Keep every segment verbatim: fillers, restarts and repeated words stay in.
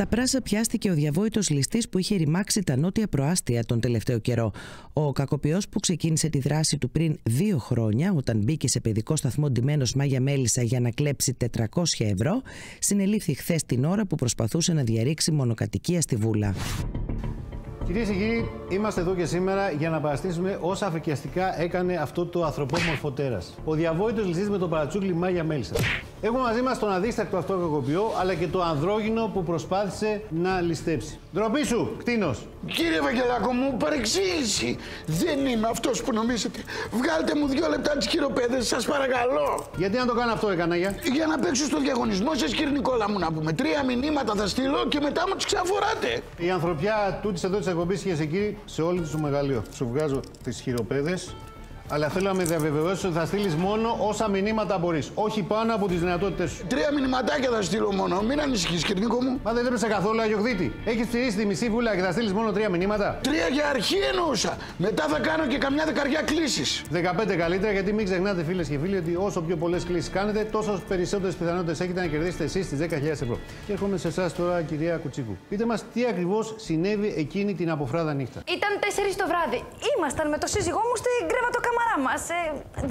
Στα πράσα πιάστηκε ο διαβόητος ληστής που είχε ρημάξει τα νότια προάστια τον τελευταίο καιρό. Ο κακοποιός που ξεκίνησε τη δράση του πριν δύο χρόνια, όταν μπήκε σε παιδικό σταθμό ντυμένος Μάγια Μέλισσα για να κλέψει τετρακόσια ευρώ, συνελήφθη χθες την ώρα που προσπαθούσε να διαρρήξει μονοκατοικία στη Βούλα. Κυρίες και κύριοι, είμαστε εδώ και σήμερα για να παραστήσουμε όσα αφεκιαστικά έκανε αυτό το ανθρωπόμορφο τέρας. Ο διαβόητος ληστής με το παρατσούκλι Μάγια Μέλισσα. Έχουμε μαζί μας τον αδίστακτο αυτό κακοποιό, αλλά και το ανδρόγυνο που προσπάθησε να ληστέψει. Ντροπή σου, κτήνος! Κύριε Ευαγγελάκο μου, παρεξήγηση! Δεν είμαι αυτός που νομίζετε. Βγάλτε μου δύο λεπτά τις χειροπέδες, σας παρακαλώ! Γιατί να το κάνω αυτό, καναγιά? Για να παίξω στο διαγωνισμό σας, κύριε Νικόλα μου, να πούμε. Τρία μηνύματα θα στείλω και μετά μου τις ξαφοράτε. Η ανθρωπιά τούτη εδώ τη εκπομπή είχε εκεί σε όλη του μεγαλείο. Σου βγάζω τις χειροπέδες. Αλλά θέλω να με διαβεβαιώσεις ότι θα στείλεις μόνο όσα μηνύματα μπορείς. Όχι πάνω από τις δυνατότητες σου. Τρία μηνυματάκια θα στείλω μόνο. Μην ανησυχείς, κύριε Νίκο μου. Μα δεν έπρεπε καθόλου, αγιοκδίτη. Έχεις ψηρίσει τη μισή βούλα και θα στείλεις μόνο τρία μηνύματα. Τρία για αρχή εννοούσα. Μετά θα κάνω και καμιά δεκαριά κλήσεις. δεκαπέντε καλύτερα, γιατί μην ξεχνάτε, φίλες και φίλοι, ότι όσο πιο πολλές κλήσεις κάνετε, τόσο περισσότερες πιθανότητες έχετε να κερδίσετε εσείς τις δέκα χιλιάδες ευρώ. Και έρχομαι σε εσάς τώρα, κυρία Κουτσίκου. Πείτε μας τι ακριβώς συνέβη εκείνη την αποφράδα νύχτα. Ήταν τέσσερις το βράδυ. Ήμασταν με το σύζυγό μου στην κρεβατοκαμάρα. Μας, ε,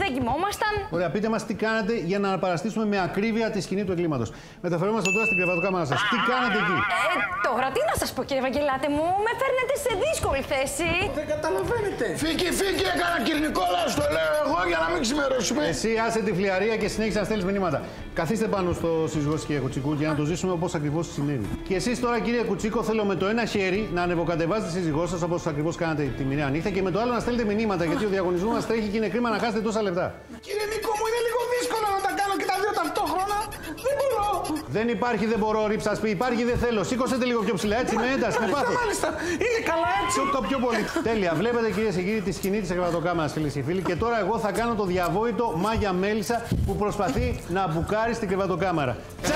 δεν κοιμόμασταν. Ωραία, πείτε μας τι κάνατε για να παραστήσουμε με ακρίβεια τη σκηνή του εγκλήματος. Μεταφερόμαστε τώρα στην κρεβατοκάμαρα σας. Τι κάνατε εκεί? Ε, τώρα τι να σας πω, κύριε Ευαγγελάτε μου, με φέρνετε σε δύσκολη θέση. Δεν καταλαβαίνετε. Φύγε, φύγε, έκανα κύριε Νικόλα, στο λέω εγώ για να μην ξημερώσουμε. Εσύ άσε τη φλιαρία και συνέχισε να στέλνεις μηνύματα. Καθίστε πάνω στο σύζυγό σας, κύριε Κουτσίκου, για να το ζήσουμε όπως ακριβώς συνέβη. Και εσείς τώρα, κύριε Κουτσίκο, θέλω με το ένα χέρι να ανεβοκατεβάζετε τη σύζυγό σας όπως ακριβώς κάνατε τη μοιραία νύχτα και με το άλλο να στέλνετε μηνύματα, γιατί ο διαγωνισμός μας τρέχει και είναι κρίμα να χάσετε τόσα λεπτά. Κύριε Νίκο μου, είναι λίγο δύσκολο να τα κάνω και τα δύο ταυτόχρονα. Δεν μπορώ. Δεν υπάρχει, δεν μπορώ, ρίψα σπίτι. Υπάρχει, δεν θέλω. Σήκωσετε λίγο πιο ψηλά, έτσι, με ένταση, με πάθος. Μάλιστα, είναι καλά έτσι. Το πιο πολύ. Τέλεια. Βλέπετε, κυρίες και κύριοι, τη σκηνή της κρεβατοκάμαρας, φίλες και φίλοι. Και τώρα εγώ θα κάνω το διαβόητο Μάγια Μέλισσα που προσπαθεί να μπουκάρει στην κρεβατοκάμαρα. Τσα!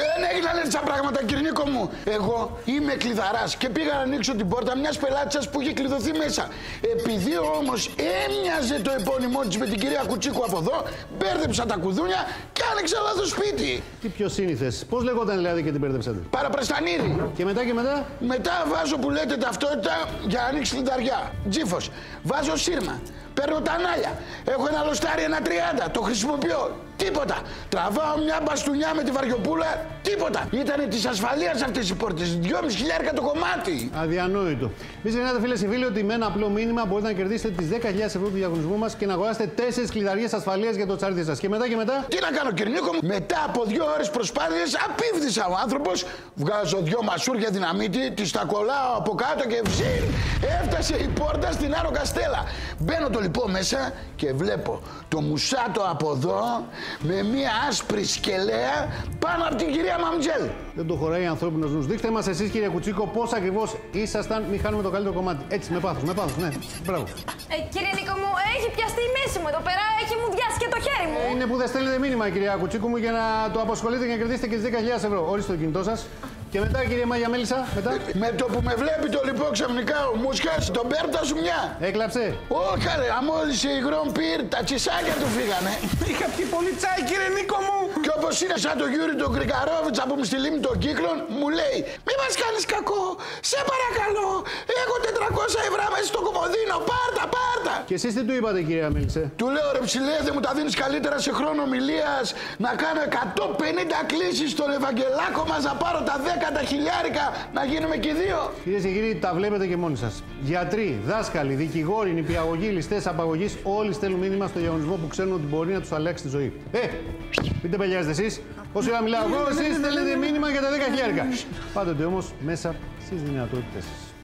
Δεν έγιναν έτσι τα πράγματα, κύριε Νίκο μου. Εγώ είμαι κλειδαράς και πήγα να ανοίξω την πόρτα μιας πελάτσας που είχε κλειδωθεί μέσα. Επειδή όμως έμοιαζε το επώνυμό της με την κυρία Κουτσίκου από εδώ, μπέρδεψα τα κουδούνια και άνοιξα λάθος σπίτι. Τι πιο σύνηθες. Πώς λεγόταν δηλαδή και την μπέρδεψατε? Παραπραστανίδη. Και μετά και μετά. Μετά βάζω που λέτε ταυτότητα για να ανοίξει την ταριά. Τζίφος. Βάζω σύρμα. Παίρνω τα ανάλια. Έχω ένα λοστάρι, ένα τριάντα. Το χρησιμοποιώ. Τίποτα. Τραβάω μια μπαστούνια με τη βαριοπούλα. Τίποτα. Ήτανε της ασφαλείας αυτές οι πόρτες. Δυόμισι χιλιάρικα το κομμάτι. Αδιανόητο. Μην ξεχνάτε, φίλες και φίλοι, ότι με ένα απλό μήνυμα μπορείτε να κερδίσετε τις δέκα χιλιάδες ευρώ του διαγωνισμού μας και να αγοράσετε τέσσερις κλειδαριές ασφαλείας για το τσάρτι σας. Και μετά και μετά. Τι να κάνω, κύριε Νίκο μου. Μετά από δύο ώρες προσπάθειες, απίβδησα ο άνθρωπος. Βγάζω δύο μασούρια δυναμίτη, τη τα κολλάω από κάτω και ψιλ. Έφτασε η πόρτα στην Άνω Καστέλα. Μπαίνω το λοιπόν μέσα και βλέπω το μουσάτο από εδώ με μία άσπρη σκελέα πάνω από την κυρία Μαμτζέλ. Δεν το χωράει ανθρώπινος νους. Δείχτε μας εσείς, κύριε Κουτσίκο, πώς ακριβώς ήσασταν. Μην χάνουμε το καλύτερο κομμάτι. Έτσι, με πάθος, με πάθος, ναι. Μπράβο. Ε, κύριε Νίκο μου, έχει πιαστεί η μέση μου εδώ πέρα, έχει μου διάσει και το χέρι μου. Ε, είναι που δεν στέλνετε μήνυμα, κυρία Κουτσίκου μου, για να το απασχολείτε και να κερδίσετε και τις δέκα χιλιάδες ευρώ. Ορίστε το κινητό σας. Και μετά, κύριε Μάγια Μέλισσα, μετά. Με το που με βλέπει το λοιπόν ξαφνικά ο Μουσκάς, τον πέρτα σου μια. Έκλαψε. Όχι, ρε, αμόλυσε η Grand Πυρ, τα τσισάκια του φύγανε. Είχα πιει πολύ τσάι, κύριε Νίκο μου. Και όπως είναι σαν τον Γιούρι τον Κρικαρόβιτσα που μου στη λίμνη των Κύκλων, μου λέει: μη μας κάνεις κακό, σε παρακαλώ. Έχω τετρακόσια ευρώ μέσα στο κομμωδίνο, πάρτα, πάρτα. Και εσείς τι του είπατε, κύριε Μέλισσα? Του λέω: ρε ψηλέ, δεν μου τα δίνεις καλύτερα σε χρόνο ομιλίας να κάνω εκατόν πενήντα κλήσεις στον Ευαγγελάκο μας να πάρω τα δέκα. Κατά χιλιάρικα να γίνουμε και δύο. Κυρίες και κύριοι, τα βλέπετε και μόνοι σας. Γιατροί, δάσκαλοι, δικηγόροι, νηπιαγωγοί, ληστές, απαγωγείς, όλοι στέλνουν μήνυμα στο διαγωνισμό που ξέρουν ότι μπορεί να τους αλλάξει τη ζωή. Ε, μην τα πελιάζετε εσείς. Όσο ώρα μιλάω εγώ, εσείς στέλνετε μήνυμα για τα δέκα χιλιάρικα. Πάντοτε όμως μέσα στις δυνατότητες σας.